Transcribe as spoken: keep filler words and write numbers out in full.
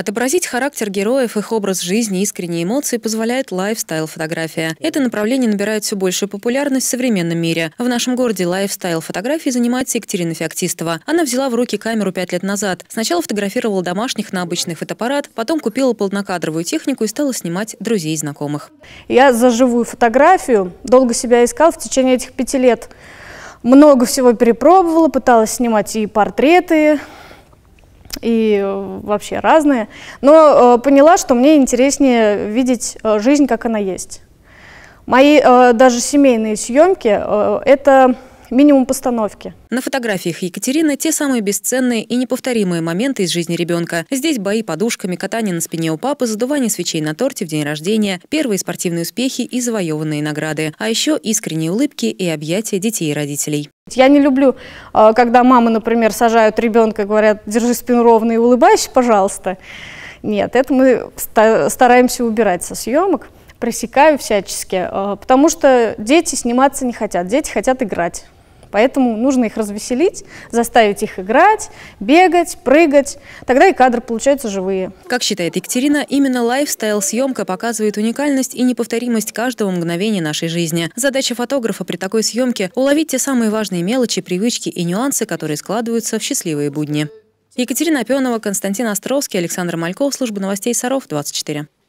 Отобразить характер героев, их образ жизни, искренние эмоции позволяет лайфстайл-фотография. Это направление набирает все большую популярность в современном мире. В нашем городе лайфстайл-фотографией занимается Екатерина Феоктистова. Она взяла в руки камеру пять лет назад. Сначала фотографировала домашних на обычный фотоаппарат, потом купила полнокадровую технику и стала снимать друзей и знакомых. Я за живую фотографию долго себя искала в течение этих пяти лет. Много всего перепробовала, пыталась снимать и портреты, и вообще разные. Но э, поняла, что мне интереснее видеть э, жизнь, как она есть. Мои э, даже семейные съемки э, – это минимум постановки. На фотографиях Екатерины те самые бесценные и неповторимые моменты из жизни ребенка. Здесь бои подушками, катание на спине у папы, задувание свечей на торте в день рождения, первые спортивные успехи и завоеванные награды. А еще искренние улыбки и объятия детей и родителей. Я не люблю, когда мамы, например, сажают ребенка, говорят: держи спину ровно и улыбайся, пожалуйста. Нет, это мы стараемся убирать со съемок. Пресекаю всячески, потому что дети сниматься не хотят, дети хотят играть. Поэтому нужно их развеселить, заставить их играть, бегать, прыгать. Тогда и кадры получаются живые. Как считает Екатерина, именно лайфстайл-съемка показывает уникальность и неповторимость каждого мгновения нашей жизни. Задача фотографа при такой съемке – уловить те самые важные мелочи, привычки и нюансы, которые складываются в счастливые будни. Екатерина Пенова, Константин Островский, Александр Мальков, служба новостей Саров, двадцать четыре.